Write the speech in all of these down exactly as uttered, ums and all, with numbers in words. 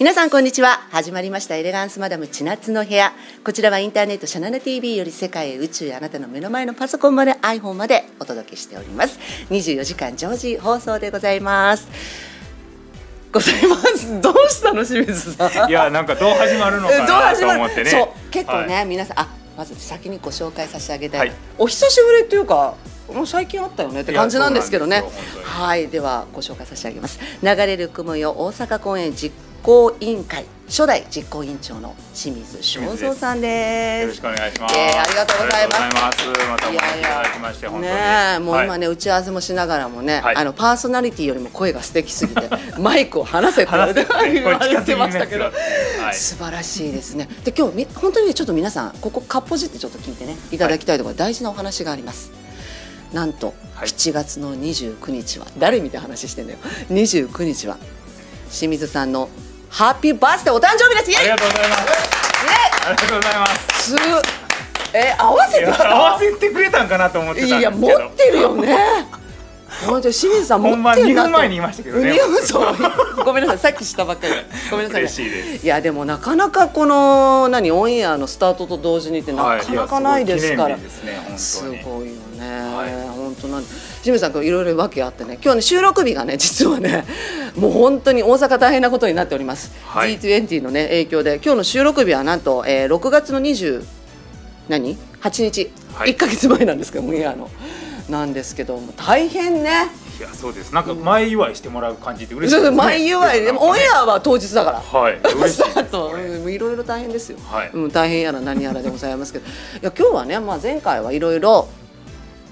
皆さんこんにちは。始まりましたエレガンスマダム千夏の部屋。こちらはインターネットシャナナ ティーブイ より世界へ、宇宙へ、あなたの目の前のパソコンまで アイフォン までお届けしております。にじゅうよじかん常時放送でございますございますどうしたの清水さん。いや、なんかどう始まるのかなと思ってね。そう結構ね、はい、皆さん、あ、まず先にご紹介させてあげたい、はい、お久しぶりというかもう最近あったよねって感じなんですけどね。はい、ではご紹介させてあげます。流れる雲よ大阪公演実行委員会初代実行委員長の清水正三さんです。よろしくお願いします。ありがとうございます。またお会いいただきまして本当に。ね、もう今ね打ち合わせもしながらもね、あのパーソナリティよりも声が素敵すぎてマイクを離せって言われてましたけど、素晴らしいですね。で今日本当にちょっと皆さんここかっぽじってちょっと聞いてねいただきたいところ、大事なお話があります。なんとしちがつのにじゅうくにちは誰見て話してんだよ。にじゅうくにちは清水さんのハッピーバースデーお誕生日です。ありがとうございます。ありがとうございます。え、合わせて合わせてくれたんかなと思ってたんですけど、いや持ってるよね。本当清水さん持ってるなと。ほんまにふんまえに言いましたけどね。ごめんなさい、さっきしたばっかり。ごめんなさい。嬉しいです。いやでもなかなかこの何オンエアのスタートと同時にってなかなかないですから。すごいよね。本当なんで清水さんこういろいろ訳あってね、今日ね収録日がね実はねもう本当に大阪大変なことになっております。はい、ジートゥエンティー のね影響で今日の収録日はなんと、えー、ろくがつのにじゅう何はちにち、はい、いっかげつまえなんですけども、いやあのなんですけども大変ね。いやそうです。なんか前祝いしてもらう感じで嬉しいですね。前祝いでもオンエアは当日だから、はい、あといろいろ大変ですよ。はい、大変やら何やらでございますけど、いや今日はね、まあ前回はいろいろ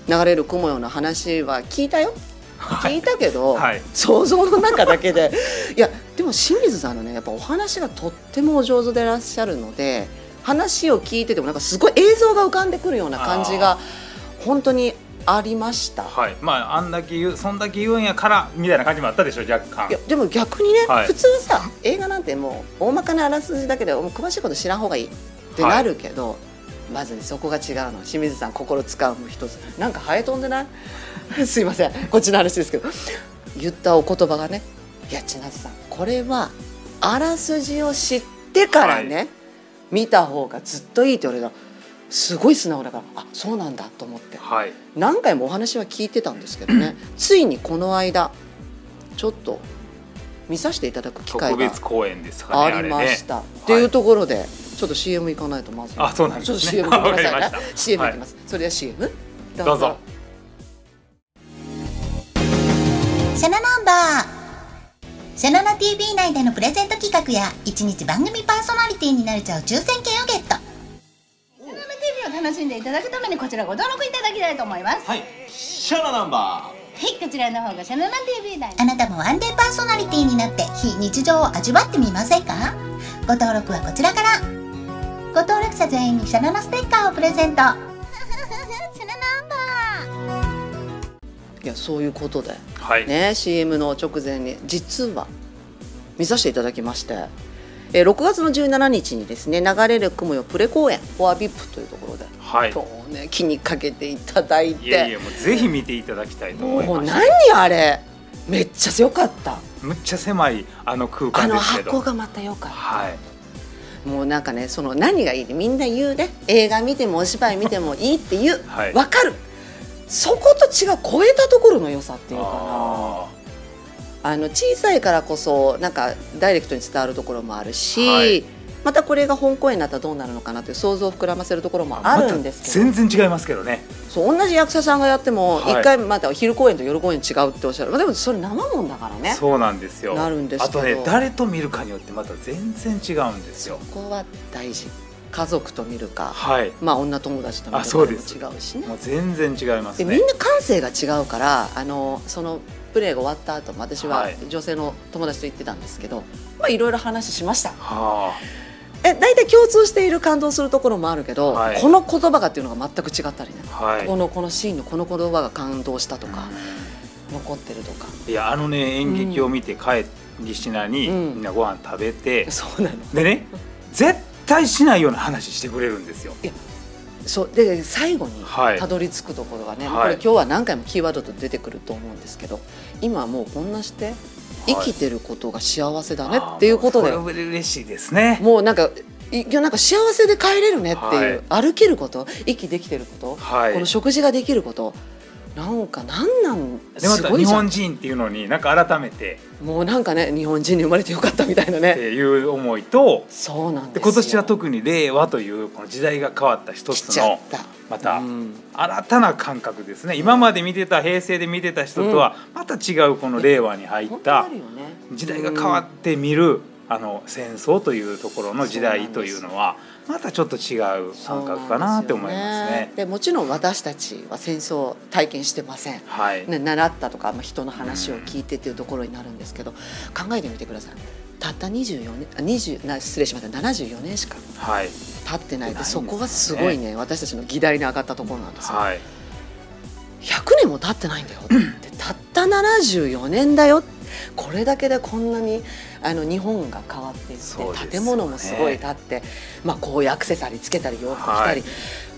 流れる雲よの話は聞いたよ、聞いたけど、はい、想像の中だけでいやでも清水さんのねやっぱお話がとってもお上手でいらっしゃるので、話を聞いててもなんかすごい映像が浮かんでくるような感じが本当にありました。はい、まああんだけ言うそんだけ言うんやからみたいな感じもあったでしょ若干。いやでも逆にね、はい、普通さ映画なんてもう大まかなあらすじだけで詳しいこと知らんほうがいいってなるけど。はい、まずそこが違うの。清水さん心使う一つなんかハエ飛んでないすいませんこっちの話ですけど、言ったお言葉がね、いや千夏さんこれはあらすじを知ってからね、はい、見た方がずっといいって言われた。すごい素直だから、あそうなんだと思って、はい、何回もお話は聞いてたんですけどねついにこの間ちょっと見させていただく機会がありましたっていうところで。ちょっと シーエム 行かないとまずい。あ、そうなんですね。ちょっと シーエム 行きましたね。シーエム 行きます。それでは シーエム どうぞ。シャナナンバー。シャナナ ティーブイ 内でのプレゼント企画やいちにち番組パーソナリティになれちゃう抽選券をゲット。シャナナ ティーブイ を楽しんでいただくためにこちらご登録いただきたいと思います。はい。シャナナンバー。はい、こちらの方がシャナナ ティーブイ 内。あなたもワンデーパーソナリティになって非日常を味わってみませんか？ご登録はこちらから。ご登録者全員にシャナナステッカーをプレゼント。いやそういうことで、はい、ね シーエム の直前に実は見させていただきまして、えー、ろくがつのじゅうしちにちにですね流れる雲よプレ公演フォアビップというところで、はい、今日ね気にかけていただいて、いやいやもうぜひ見ていただきたいと思います。もう何あれめっちゃ良かった。むっちゃ狭いあの空間ですけど、あの箱がまた良かった。はい、もうなんかねその何がいいってみんな言うね、映画見てもお芝居見てもいいっていう、はい、分かる。そこと違う超えたところの良さっていうかな、あー、あの小さいからこそなんかダイレクトに伝わるところもあるし、はい、またこれが本公演になったらどうなるのかなという想像を膨らませるところもあるんですけど、また全然違いますけどね。そう同じ役者さんがやっても一回また昼公演と夜公演違うっておっしゃる、まあ、でもそれ生もんだからね。そうなんですよ。なるんですけど、あとね誰と見るかによってまた全然違うんですよ。そこは大事。家族と見るか、はい、まあ女友達と見るかも違うしね。もう全然違いますね。でみんな感性が違うから、あのそのプレーが終わった後も私は女性の友達と行ってたんですけど、はい、まあいろいろ話しました。はあ。え大体共通している感動するところもあるけど、はい、この言葉がっていうのが全く違ったりね、はい、このこのシーンのこの言葉が感動したとか、うん、残ってるとか。いやあのね演劇を見て帰りしなに、うん、みんなご飯食べて、うん、そうなのでね絶対しないような話してくれるんですよ。いやそうで最後にたどり着くところがね、はい、これ今日は何回もキーワードと出てくると思うんですけど、今はもうこんなして。生きてることが幸せだねっていうことで、これ嬉しいですね。もうなんかいやなんか幸せで帰れるねっていう、はい、歩けること、息できてること、はい、この食事ができること、なんかなんなんすごいじゃん。でまた日本人っていうのになんか改めてもうなんかね、日本人に生まれてよかったみたいなねっていう思いと、そうなんですよ。今年は特に令和というこの時代が変わった一つのまた新たな感覚ですね、うん、今まで見てた平成で見てた人とはまた違うこの令和に入った時代が変わって見るあの戦争というところの時代というのはまたちょっと違う感覚かなって思いますね。でもちろん私たちは戦争を体験してません、はいね、習ったとか、まあ、人の話を聞いてっていうところになるんですけど、うん、考えてみてください。たったにじゅうよねん、失礼しました、ななじゅうよねんしか経ってないで、はい、そこがすごいね、私たちの議題に上がったところなんですよ、はい、ひゃくねんも経ってないんだよってたったななじゅうよねんだよって、これだけでこんなにあの日本が変わっていって、ね、建物もすごい建って、まあ、こういうアクセサリーつけたり洋服着たり、はい、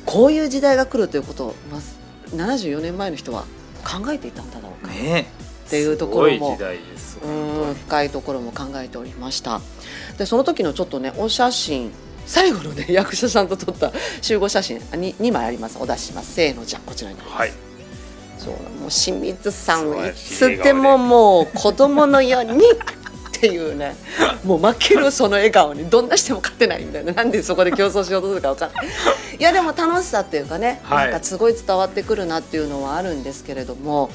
こういう時代が来るということを、まあ、ななじゅうよねんまえの人は考えていたんだろうかっていうところも、ね、うん深いところも考えておりました。でその時のちょっとねお写真、最後のね役者さんと撮った集合写真 2, 2枚あります。お出しします。せーの、じゃあこちらになります、はい。そうもう清水さんいつでももう子供のようにっていうね、もう負けるその笑顔にどんなしても勝てないみたいな、なんでそこで競争しようとするか分かんない。いやでも楽しさっていうかね、はい、なんかすごい伝わってくるなっていうのはあるんですけれども、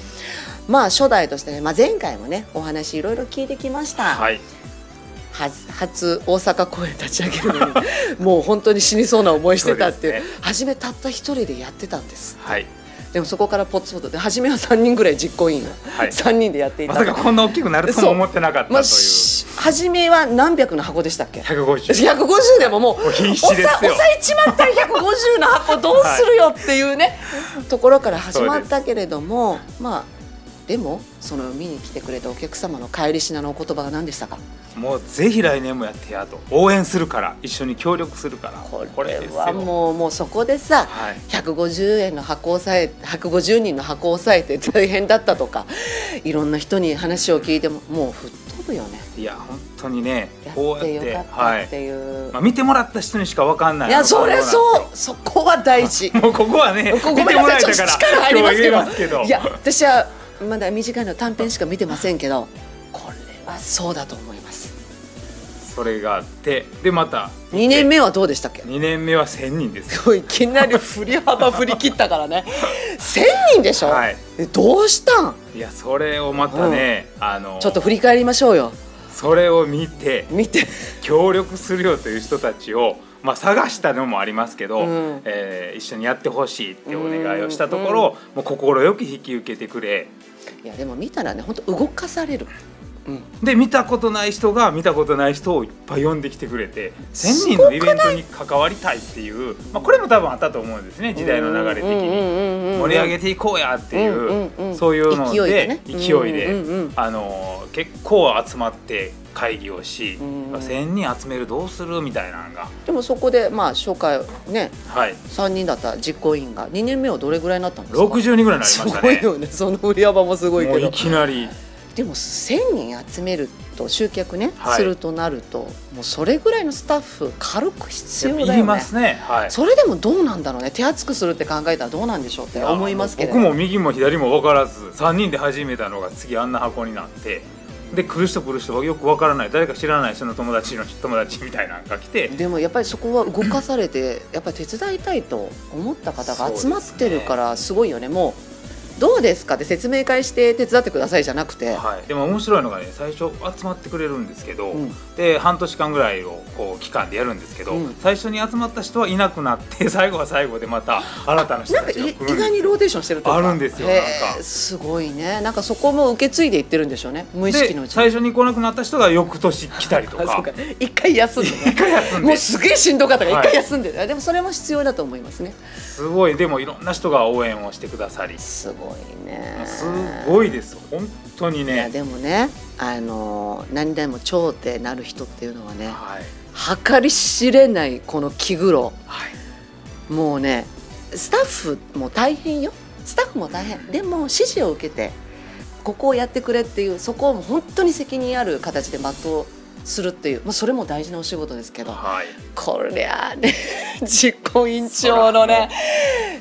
まあ初代として、ね、まあ、前回もねお話いろいろ聞いてきました。はい、初大阪公演立ち上げるのにもう本当に死にそうな思いしてたっていう、そうですね、初めたった一人でやってたんです。はい、でもそこからポツポツで初めはさんにんぐらい実行委員がさんにんでやっていた、はい、まさかこんな大きくなるとも思ってなかったという、まあ、初めは何百の箱でしたっけ。ひゃくごじゅうでももう抑えちまったらひゃくごじゅうの箱どうするよっていうね、はい、ところから始まったけれども、まあでもその見に来てくれたお客様の帰りしなのお言葉が何でしたか。もうぜひ来年もやってやと、応援するから、一緒に協力するから。これはもうもうそこでさ、はい、ひゃくごじゅうえんの箱を抑えひゃくごじゅうにんの箱を抑えて大変だったとかいろんな人に話を聞いてももう吹っ飛ぶよね。いや本当にね、こうやってよかったっていう、はい、まあ、見てもらった人にしか分かんない。いやそれそうそこは大事もうここはね見てもらえたから力入りますけど、いや私はまだ短いの短編しか見てませんけど、これはそうだと思います。それがあって、でまたにねんめはどうでしたっけ。にねんめはせんにんですよいきなり振り幅振り切ったからねせんにんでしょ、はい、どうしたん。いやそれをまたね、うん、あのちょっと振り返りましょうよ。それを見て見て協力するよという人たちをまあ探したのもありますけど、うん、えー、一緒にやってほしいってお願いをしたところ、うん、もう心よく引き受けてくれ。いやでも見たらね本当動かされる、うん、で見たことない人が見たことない人をいっぱい呼んできてくれて、せんにんのイベントに関わりたいっていう、まあ、これも多分あったと思うんですね、時代の流れ的に盛り上げていこうやっていうそういうので勢いであの結構集まって会議をし、せんにん集めるどうするみたいなのが。でもそこでまあ紹介ね、はい、さんにんだった実行委員がにねんめはどれぐらいになったんですか。ろくじゅうにんぐらいになりましたね。すごいよね、その売り幅もすごいけど、いきなりでもせんにん集めると集客ね、はい、するとなるともうそれぐらいのスタッフ軽く必要だよね。いりますね、はい、それでもどうなんだろうね、手厚くするって考えたらどうなんでしょうって思いますけど、僕も右も左も分からずさんにんで始めたのが次あんな箱になって、で来る人来る人はよく分からない誰か知らない人の友達の友達みたいなのが来て、でもやっぱりそこは動かされてやっぱり手伝いたいと思った方が集まってるからすごいよね。もうどうですかって説明会して手伝ってくださいじゃなくて、はい、でも面白いのがね、最初集まってくれるんですけど、うん、で半年間ぐらいをこう期間でやるんですけど、うん、最初に集まった人はいなくなって、最後は最後でまた新たな人たちが来るんです。なんか意外にローテーションしてるとかあるんですよ。なんかすごいね、なんかそこも受け継いでいってるんでしょうね、無意識のうちに。最初に来なくなった人が翌年来たりとか一回休んで、ね、一回休んでもうすげえしんどかったから一回休んで、はい、でもそれも必要だと思いますね。すごい、でもいろんな人が応援をしてくださり、すごいすごいね、すごいです本当にね。いやでもね、あの何代も頂点なる人っていうのはね、はい、計り知れないこの気苦労、はい、もうねスタッフも大変よ、スタッフも大変、でも指示を受けてここをやってくれっていう、そこを本当に責任ある形で全うするっていう、まあ、それも大事なお仕事ですけど、はい、こりゃあね実行委員長のね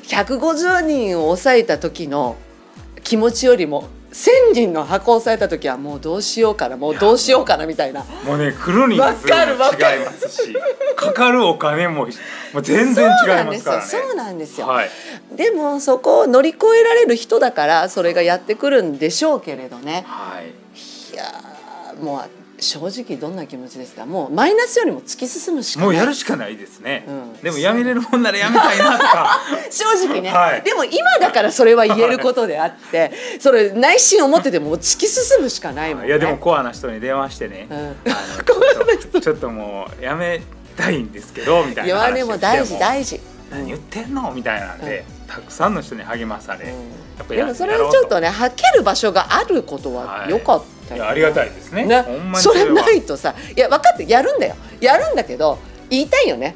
ひゃくごじゅうにんを抑えた時の気持ちよりもせんにんの箱を抑えた時はもうどうしようかな、もうどうしようかなみたいな、もうね来るにも違いますし、かかるお金も全然違いますからね。そうなんですよ。でもそこを乗り越えられる人だからそれがやってくるんでしょうけれどね、はい、いやもう正直どんな気持ちですか。もうマイナスよりも突き進むしかない、もうやるしかないですね、うん、でもやめれるもんならやめたいなとか正直ね、はい、でも今だからそれは言えることであって、はい、それ内心思ってても突き進むしかないもんね。いやでもコアな人に電話してね、ちょっともうやめたいんですけどみたいな話しても、いやでも大事大事、何言ってんのみたいなんで、うん、たくさんの人に励まされ、うん、やっぱりでもそれをちょっとね吐ける場所があることは良かった、はい、いやありがたいですね。それないとさ、いや分かってやるんだよ、やるんだけど言いたいよね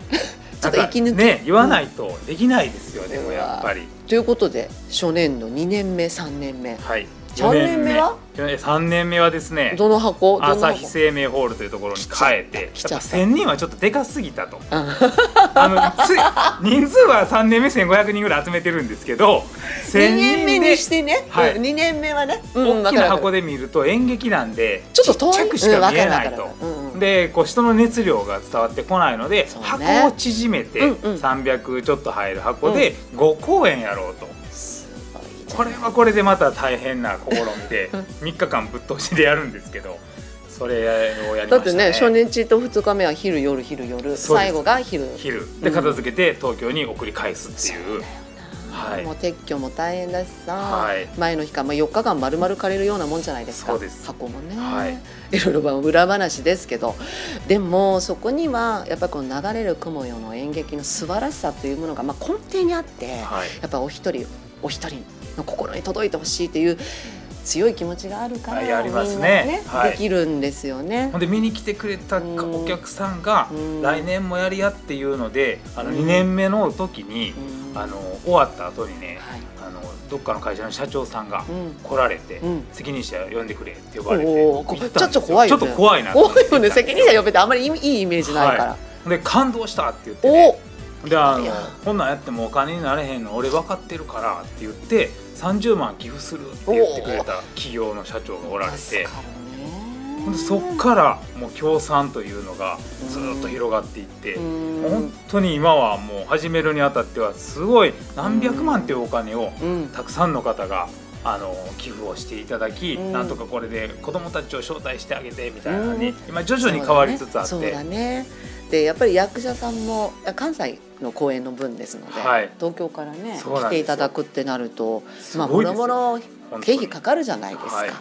ちょっと息抜きね、言わないとできないですよ、うん、でもやっぱり。ということで初年度にねんめさんねんめ、はい、さんねんめはさんねんめはですね、どの箱朝日生命ホールというところに変えて、やっぱせんにんはちょっとでかすぎたと、あの人数はさんねんめせんごひゃくにんぐらい集めてるんですけど、にねんめにしてね、にねんめはね大きな箱で見ると演劇なんでちょっと遠くしか見えないと、で人の熱量が伝わってこないので箱を縮めてさんびゃくちょっと入る箱でごこうえんやろうと。これはこれでまた大変な試みでみっかかんぶっ通しでやるんですけど、それをやりましたね。だってね初日とふつかめは昼夜昼夜、最後が昼昼で片付けて東京に送り返すっていう、もう撤去も大変だしさ、前の日からよっかかん丸々借りるようなもんじゃないですか箱もね。いろいろ裏話ですけど、でもそこにはやっぱり流れる雲よの演劇の素晴らしさというものが根底にあって、やっぱお一人お一人の心に届いてほしいという強い気持ちがあるからみんなねできるんですよね。で見に来てくれたお客さんが来年もやりやっていうので、あのにねんめの時にあの終わった後にね、あのどっかの会社の社長さんが来られて責任者呼んでくれって呼ばれて、ちょっと怖いよね、ちょっと怖いな、多いよね責任者呼べてあんまりいいイメージないから、で感動したって言ってね、であのこんなんやってもお金になれへんの俺分かってるからって言ってさんじゅうまん寄付するって言ってくれた企業の社長がおられて、そっからもう協賛というのがずっと広がっていって、本当に今はもう始めるにあたってはすごい何百万っていうお金をたくさんの方があの寄付をしていただき、うん、なんとかこれで子どもたちを招待してあげてみたいなのに、うん、今徐々に変わりつつあって。そうだね。でやっぱり役者さんも関西の公演の分ですので、はい、東京からね来ていただくってなると、まあもろもろ経費かかるじゃないですか、はい、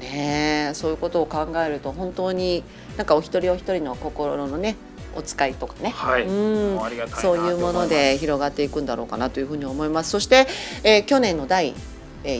ね、そういうことを考えると本当になんかお一人お一人の心のねお使いとかね、そういうもので広がっていくんだろうかなというふうに思います。そして、えー、去年のだい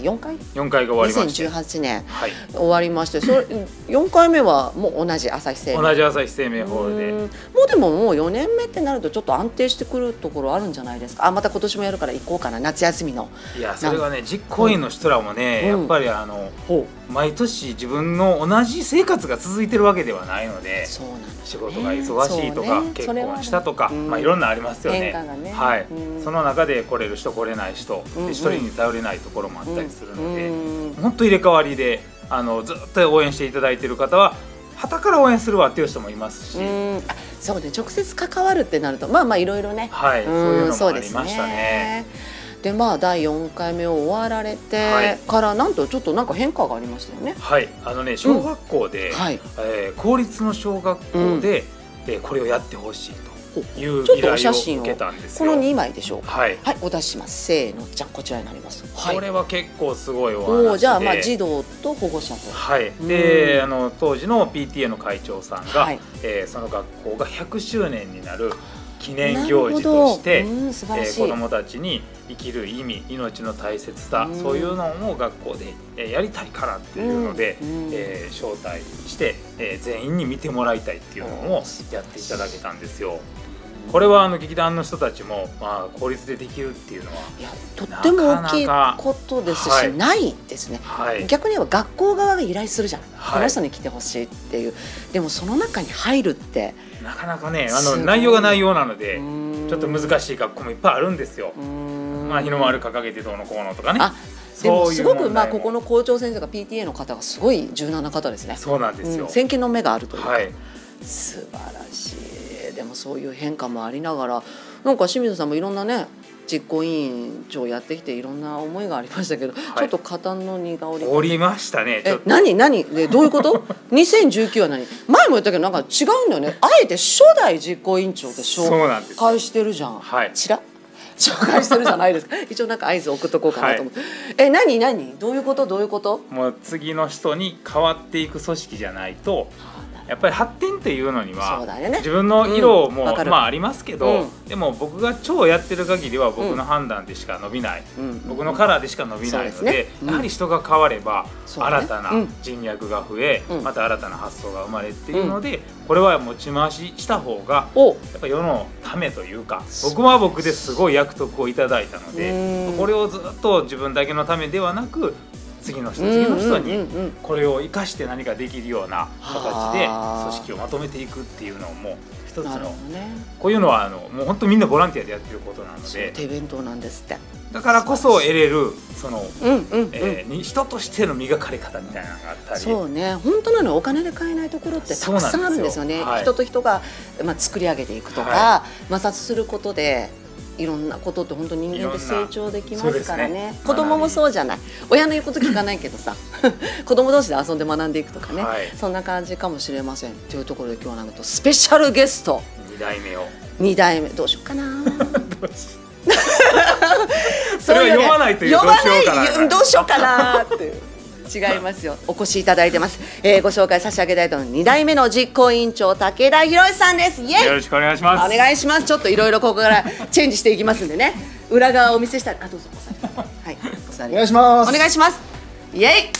よんかいよんかいが終わりましてにせんじゅうはちねん、はい、終わりまして、それよんかいめはもう同じ朝日生命同じ朝日生命ホールで、もうでももうよねんめってなるとちょっと安定してくるところあるんじゃないですか。あまた今年もやるから行こうかな夏休みの。いやそれはね実行委員の人らもね、うん、やっぱりあの、うん、毎年自分の同じ生活が続いてるわけではないので、そうなんですね、仕事が忙しいとか、ね、結婚したとか、うん、まあいろんなありますよね。はい、うん、その中で来れる人来れない人、うん、で一人に頼れないところもあったりするので、本当入れ替わりであのずっと応援していただいている方は旗から応援するわっていう人もいますし、うん、そうね、直接関わるってなるとまあまあいろいろね、はい、そういうのもありましたね。でまあだいよんかいめを終わられてからなんとちょっとなんか変化がありましたよね。はい、あのね小学校で、うん、はい、えー、公立の小学校で、うん、えー、これをやってほしいと。ちょっとお写真をこのにまいでしょうか。はい、はい、お出しします。せーの、じゃあこちらになります。はい、これは結構すごいお話で。じゃあまあ児童と保護者と。はい。で、あの当時の ピーティーエー の会長さんが、はい、えー、その学校がひゃくしゅうねんになる記念行事として、うん、素晴らしい、えー、子どもたちに生きる意味、命の大切さ、そういうのを学校でやりたいからっていうので、えー、招待して、えー、全員に見てもらいたいっていうのをやっていただけたんですよ。これはあの劇団の人たちもまあ効率でできるっていうのは、いやとっても大きいことですし、ないですね。逆に言えば学校側が依頼するじゃない、この人に来てほしいっていう。でもその中に入るってなかなかね、あの内容が内容なのでちょっと難しい学校もいっぱいあるんですよ。まあ日の丸掲げてどうのこうのとかね。でもすごくまあここの校長先生が ピーティーエー の方がすごい柔軟な方ですね。そうなんですよ。先見の目があるというか、はい、素晴らしい。でもそういう変化もありながら、なんか清水さんもいろんなね実行委員長やってきていろんな思いがありましたけど、はい、ちょっと肩の荷が下り降りましたね。え、何何でどういうこと？にせんじゅうきゅう は何？前も言ったけどなんか違うんだよね。あえて初代実行委員長で紹介してるじゃん。はい。ちら。紹介してるじゃないですか。一応なんか合図送っとこうかなと思って。はい、え、何何どういうことどういうこと？もう次の人に変わっていく組織じゃないと、やっぱり発展っていうのには、ね、自分の色も、うん、まあありますけど、うん、でも僕が超やってる限りは僕の判断でしか伸びない、うん、僕のカラーでしか伸びないので、やはり人が変われば新たな人脈が増え、うん、また新たな発想が生まれっていうので、うん、これは持ち回しした方がやっぱ世のためというか、僕は僕ですごい役得をいただいたので、これをずっと自分だけのためではなく、次の人次の人にこれを生かして何かできるような形で組織をまとめていくっていうのも一つの、ね、こういうのはあのもう本当みんなボランティアでやってることなので、手弁当なんですって。だからこそ得れるその人としての磨かれ方みたいなのがあったり、そうね、本当なのお金で買えないところってたくさんあるんですよね。はい、人と人が、まあ、作り上げていくとか、はい、摩擦することで。いろんなことって本当に人間って成長できますからね。子供もそうじゃない。親の言うこと聞かないけどさ、子供同士で遊んで学んでいくとかね、はい、そんな感じかもしれません。というところで今日なんとスペシャルゲストに代目をに代目どうしようかな。それは読まないというどうしようかな。読まないどうしようかなっていう。違いますよ。お越しいただいてます。えー、ご紹介差し上げたいと思うに代目の実行委員長武田博さんです。イエイ。よろしくお願いします。お願いします。ちょっといろいろここからチェンジしていきますんでね。裏側をお見せしたら、あ、どうぞ。はい。お願いします。お願いします。イエイ。いやー。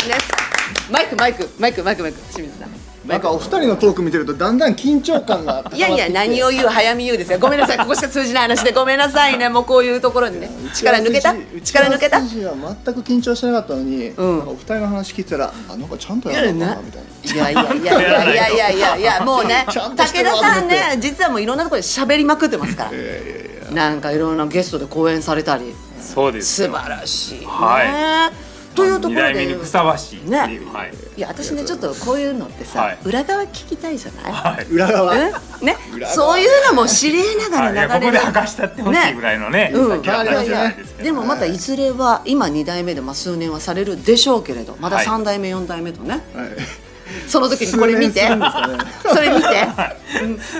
さんです。マイクマイクマイクマイクマイク清水さん。なんかお二人のトーク見てるとだんだん緊張感が高まってきて。いやいや何を言う早見言うですよ。ごめんなさい、ここしか通じない話でごめんなさいね。もうこういうところにね力抜けた力抜けた。私は全く緊張してなかったのに、お二人の話聞いたらあなんかちゃんとやるなみたいな。いやいやいやいやいやいやいやもうね武田さんね実はもういろんなところで喋りまくってますから。なんかいろんなゲストで講演されたり。そうです。素晴らしいね。というところでに代目にふさわしいね。いや私ねちょっとこういうのってさ裏側聞きたいじゃない。裏側ねそういうのも知り得ながら流れる。ここで明かしたってほしいぐらいのね。でもまたいずれは今に代目でまあ数年はされるでしょうけれど、まださん代目よん代目とね。その時にこれ見てそれ見て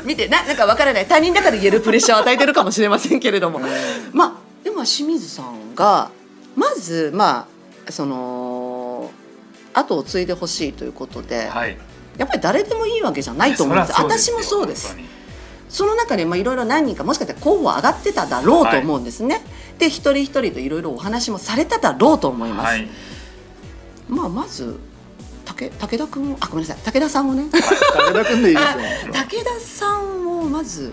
見てななんかわからない他人だから言えるプレッシャーを与えてるかもしれませんけれども、まあでも清水さんがまずまあその後を継いでほしいということで、はい、やっぱり誰でもいいわけじゃないと思うんです。私もそうです。その中でいろいろ何人かもしかしたら候補上がってただろうと思うんですね。はい、で一人一人といろいろお話もされただろうと思います。はい、まあまず武武田君もあごめんなさい武田さんもね。武田君でいいですよ。武田さんもまず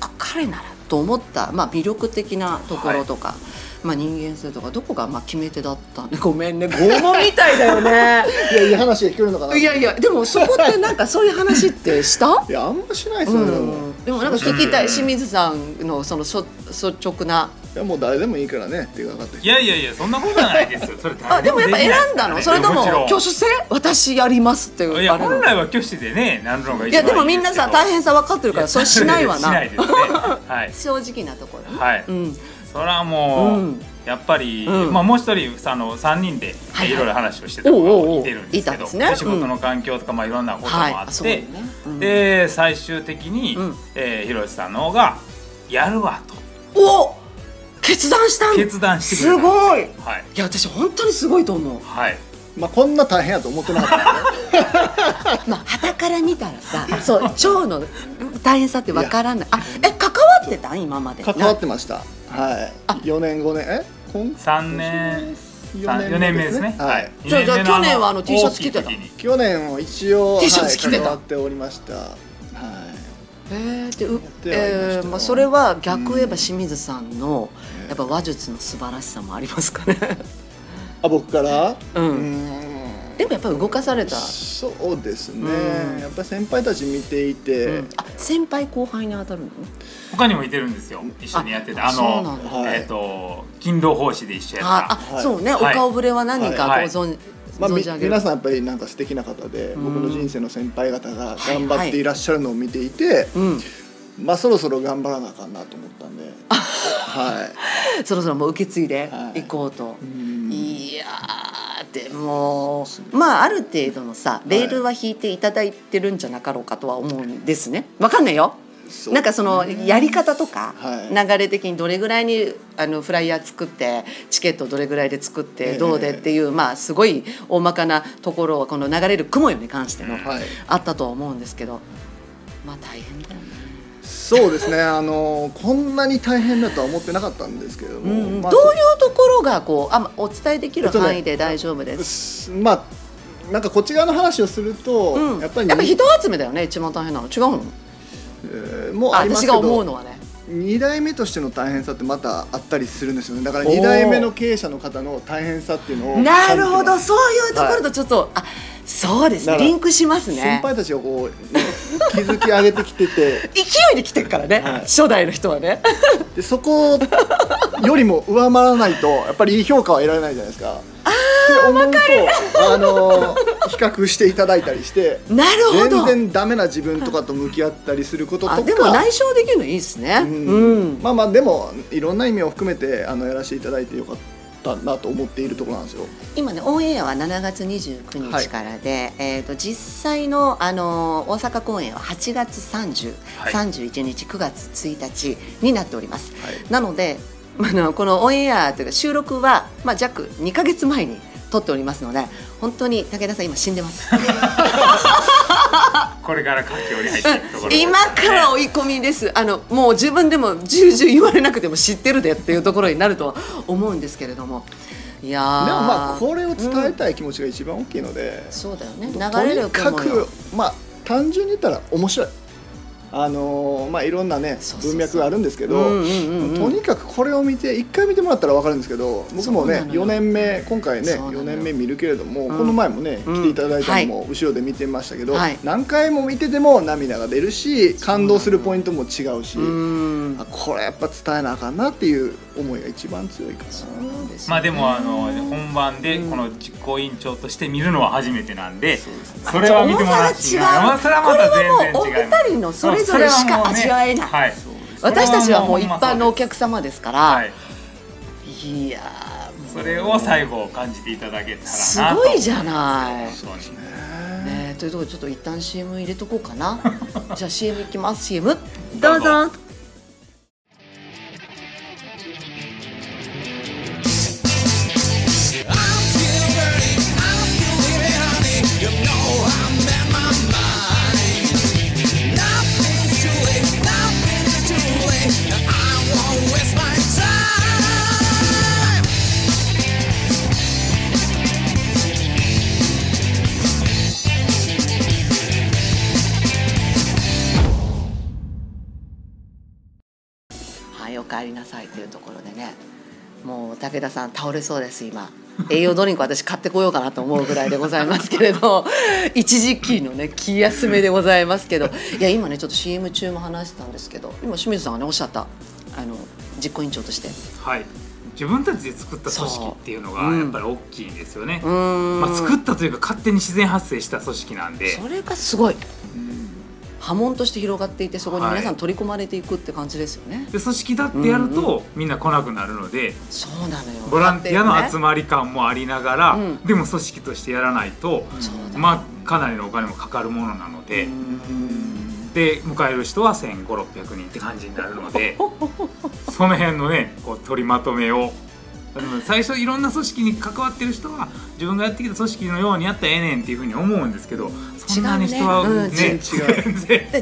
あ彼ならと思ったまあ魅力的なところとか。はいまあ人間性とかどこがまあ決め手だったんでごめんね拷問みたいだよね。いやいい話が聞けるのかな。いやいやでもそこってなんかそういう話ってした？いやあんましないですよね。でもなんか聞きたい清水さんのその率直な。いやもう誰でもいいからねっていうか。いやいやいやそんなことはないですよ。それあでもやっぱ選んだのそれとも挙手制私やりますっていう。いや本来は挙手でね何のがいい。いやでもみんなさ大変さ分かってるからそれしないわな。しないですね。はい。正直なところ。はい。うん。それはもう、うん、やっぱり、うん、まあもう一人あのさんにんでいろいろ話をしてたのが似てるんですけど、仕事の環境とかまあいろんなこともあって、はいねうん、で最終的に、うんえー、広瀬さんの方がやるわとお決断したん決断してくれたんですよ。すごい。はい、いや私本当にすごいと思う。はいまあこんな大変やと思ってなかったんで。まあ傍から見たらさ、そう腸の大変さってわからない。あ、え関わってた今まで。関わってました。はい。よねんごねんえ？三年よねんめですね。はい。じゃあじゃあ去年はあの T シャツ着てた。去年も一応 T シャツ着てた。関わっておりました。はい。えー、でうえー、まあそれは逆言えば清水さんのやっぱ話術の素晴らしさもありますかね。あ、僕から、うん、うんでもやっぱり動かされた。そうですね、うん、やっぱり先輩たち見ていて、うん、あ、先輩後輩に当たるの？他にもいてるんですよ、一緒にやってた、あのえっと勤労奉仕で一緒やった。あ、そうね、お顔ぶれは何かご存知。まあ、皆さんやっぱりなんか素敵な方で、僕の人生の先輩方が頑張っていらっしゃるのを見ていて、まあそろそろ頑張らなあかんなと思ったんで、はい、そろそろもう受け継いでいこうと。いやでもまあある程度のさレールは引いていただいてるんじゃなかろうかとは思うんですね。わかんないよ、なんかそのやり方とか流れ的にどれぐらいにあのフライヤー作ってチケットどれぐらいで作ってどうでっていうまあすごい大まかなところはこの流れる雲よに関してのあったとは思うんですけど、まあ大変だよね。そうですね、あのこんなに大変だとは思ってなかったんですけども、どういうところがこうあお伝えできる範囲で大丈夫です。まあなんかこっち側の話をするとやっぱりやっぱ人集めだよね一番大変なの。違うの？もうありますけど、私が思うのはね、にだいめとしての大変さってまたあったりするんですよね。だからにだいめの経営者の方の大変さっていうのを、なるほど、そういうところとちょっと、はい、あ、そうですね、リンクしますね。先輩たちをこう、ね、築き上げてきてて勢いで来てるからね、はい、初代の人はねでそこよりも上回らないとやっぱりいい評価は得られないじゃないですか。って思うとあの比較していただいたりして、なるほど、全然ダメな自分とかと向き合ったりすることとか、でも内省できるのいいですね。まあまあでもいろんな意味を含めてあのやらせていただいてよかったなと思っているところなんですよ。今ねオンエアはしちがつにじゅうくにちからで、はい、えと実際の、あの大阪公演ははちがつさんじゅう、はい、さんじゅういちにち、くがつついたちになっております。はい、なのであのこのオンエアというか収録は、まあ、約にかげつまえに撮っておりますので、本当に武田さん今死んでますこれから佳境に入っていくところ、ね、今から追い込みです。あのもう自分でも重々言われなくても知ってるでっていうところになるとは思うんですけれども、いやでもまあこれを伝えたい気持ちが一番大きいので、うん、そうだよね、流れるかもよ。とにかく、まあ、単純に言ったら面白い、あのーまあ、いろんな、ね、文脈があるんですけど、とにかくこれを見ていっかい見てもらったら分かるんですけど、僕もねよねんめ、今回ねよねんめ見るけれども、うん、この前もね来ていただいたのも後ろで見てましたけど、うん、はい、何回も見てても涙が出るし感動するポイントも違うし、うん、あ、これやっぱ伝えなあかんなっていう思いが一番強いかな。まあでもあの本番でこの実行委員長として見るのは初めてなんで、それは見てもらうし、これはもうお二人のそれぞれしか味わえない。私たちはもう一般のお客様ですから、いやそれを最後感じていただけたらなと。すごいじゃない。そうですね。というところでちょっと一旦 シーエム 入れとこうかな。じゃあ シーエム いきます。 シーエム どうぞ。帰りなさいというところでね、もう武田さん倒れそうです今。栄養ドリンク私買ってこようかなと思うぐらいでございますけれど一時期のね気休めでございますけど、いや今ねちょっと シーエム 中も話してたんですけど、今清水さんがねおっしゃったあの実行委員長として、はい、自分たちで作った組織っていうのがやっぱり大きいですよね。うん、まあ作ったというか勝手に自然発生した組織なんで、それがすごい波紋として広がっていて、そこに皆さん取り込まれていくって感じですよね。はい、で組織だってやるとみんな来なくなるので、そうなのよ、ボランティアの集まり感もありながら、うん、でも組織としてやらないと、うん、まあかなりのお金もかかるものなので、で迎える人はせんごひゃく、ろっぴゃくにんって感じになるのでその辺のねこう取りまとめを、最初いろんな組織に関わってる人は自分がやってきた組織のようにやったらええねんっていうふうに思うんですけど、そんなに人はね全然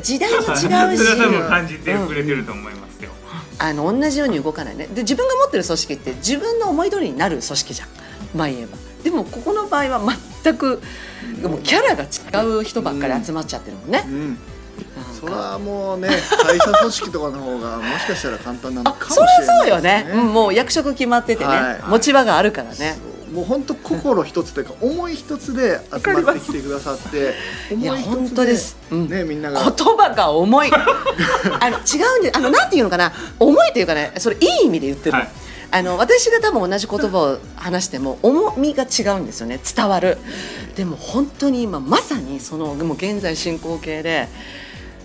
時代も違うし、それは多分感じてくれてると思いますよ。あの同じように動かないね。で自分が持ってる組織って自分の思い通りになる組織じゃん、まあ言えば。でもここの場合は全くもうキャラが違う人ばっかり集まっちゃってるもんね。それはもうね、会社組織とかの方がもしかしたら簡単なのかもしれないですね。そりゃそうよね、もう役職決まっててね、持ち場があるからね。もう本当心一つというか思い一つで集まってきてくださって、いや本当ですね、みんなが言葉が重い、あの違うんで、あのなんていうのかな、重いというかね、それいい意味で言ってる。あの私が多分同じ言葉を話しても重みが違うんですよね、伝わる。でも本当に今まさにそのもう現在進行形で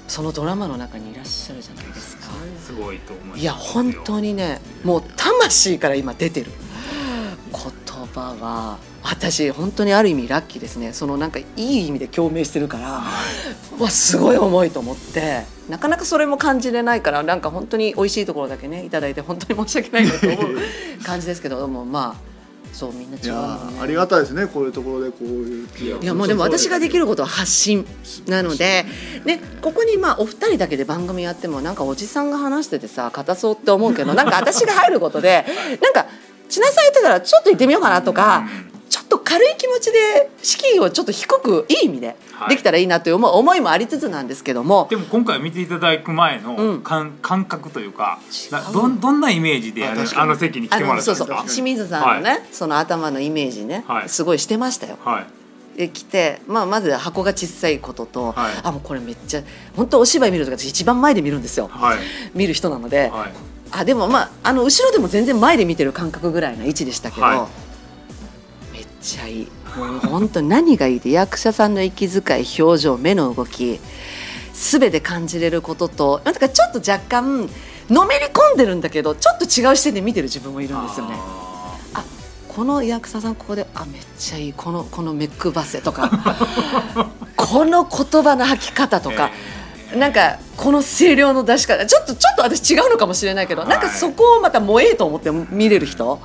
そのドラマの中にいらっしゃるじゃないですか。すごいと思います。いや本当にね、もう魂から今出てる言葉は、私本当にある意味ラッキーですね。そのなんかいい意味で共鳴してるからわ、すごい重いと思って、なかなかそれも感じれないから、なんか本当に美味しいところだけねいただいて本当に申し訳ないなと思う感じですけど、でもまあそう、みんな違うもんね。ありがたいですね、こういうところでこういう。いやもうでも私ができることは発信なので、ね、ここにまあお二人だけで番組やってもなんかおじさんが話しててさ硬そうって思うけど、なんか私が入ることでなんか千奈さん言ってたらちょっと行ってみようかなとか、ちょっと軽い気持ちで敷居をちょっと低くいい意味でできたらいいなという思いもありつつなんですけども、はい、でも今回見ていただく前の感覚というか、うん、ど, どんなイメージで あ, あの席に来てもらったんですか。清水さんのね、はい、その頭のイメージね、はい、すごいしてましたよ。はい、来て、まあ、まず箱が小さいことと、はい、あもうこれめっちゃ本当お芝居見るとか一番前で見るんですよ、はい、見る人なので、はい、あでもまああの後ろでも全然前で見てる感覚ぐらいの位置でしたけど、はい、めっちゃいい、もう本当何がいいって役者さんの息遣い、表情、目の動きすべて感じれることと、なんかちょっと若干のめり込んでるんだけどちょっと違う視点で見てる自分もいるんですよね。この役者さんここであめっちゃいい、このこの目くばせとかこの言葉の吐き方とか、えー、なんかこの声量の出し方、ちょっとちょっと私違うのかもしれないけど、はい、なんかそこをまた萌えと思って見れる人、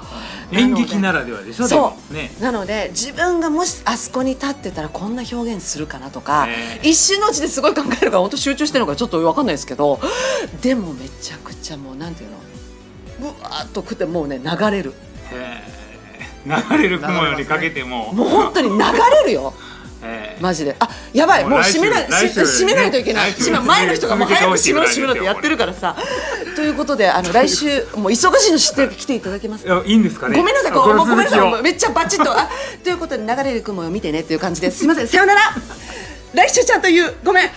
演劇ならではでしょ。そう、ね、なので自分がもしあそこに立ってたらこんな表現するかなとか、えー、一瞬のうちですごい考えるから本当集中してるのかちょっと分かんないですけど、でもめちゃくちゃもうなんていうの、ぶわーっとくってもうね流れる。えー流れる雲よりかけても、もう本当に流れるよ。マジで、あ、やばい、もう閉めない、閉めないといけない。今前の人がもう早く閉めろ閉めろってやってるからさ。ということで、あの来週もう忙しいの知ってる来ていただけますか。いいんですかね。ごめんなさい、ごめんなさい、めっちゃバチッと、あ、ということで流れる雲を見てねっていう感じです。すみません、さよなら。来週ちゃんと言う、ごめん。